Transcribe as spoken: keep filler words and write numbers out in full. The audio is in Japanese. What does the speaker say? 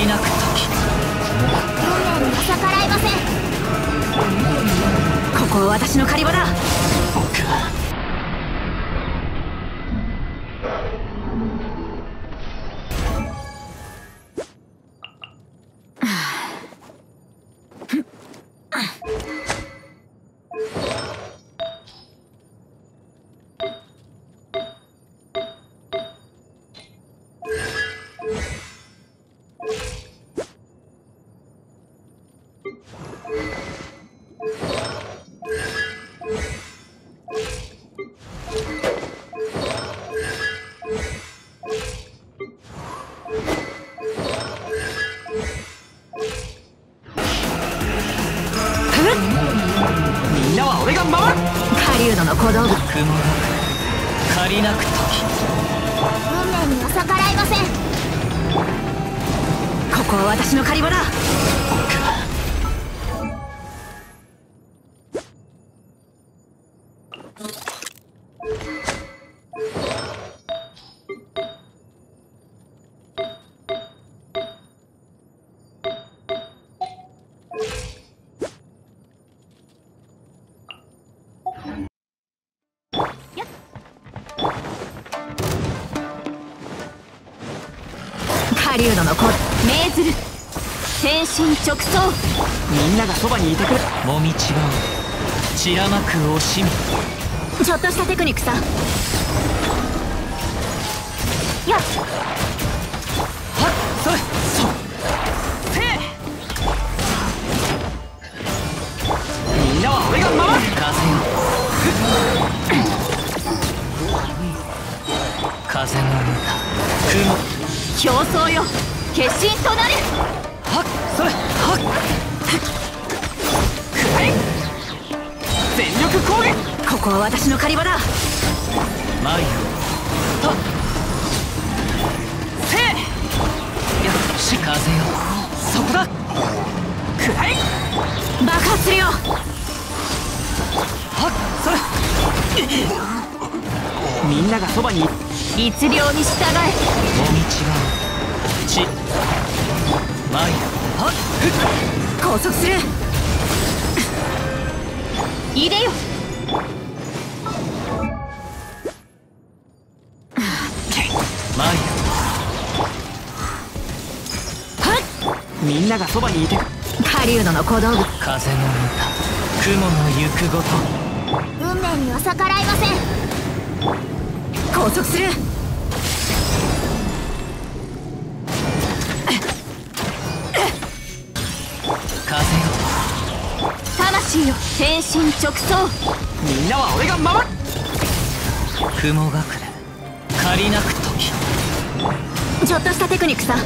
りなく時、逆らえません。ここは私の狩り場だ。僕は狩人の子命ずる天心直送。みんながそばにいてくれ。もみちがを散らまく惜しみ。ちょっとしたテクニックさ。よっはっそれそせい。みんなは俺が守る。風よ風の中雲競争よ、決心となる。はっそれはっ全力攻撃。ここは私の狩り場だ。マイオはっせいよし風よそこだくらい爆発するよ。はっそれみんながそばに一両に従え。もみちがちまいはっ拘束するいでよまいはっみんながそばにいて狩人の小道具風の歌雲の行くごと運命には逆らえません。拘束する風よ魂よ天心直送。みんなは俺が守る。雲隠れ借りなく時。ちょっとしたテクニックさ。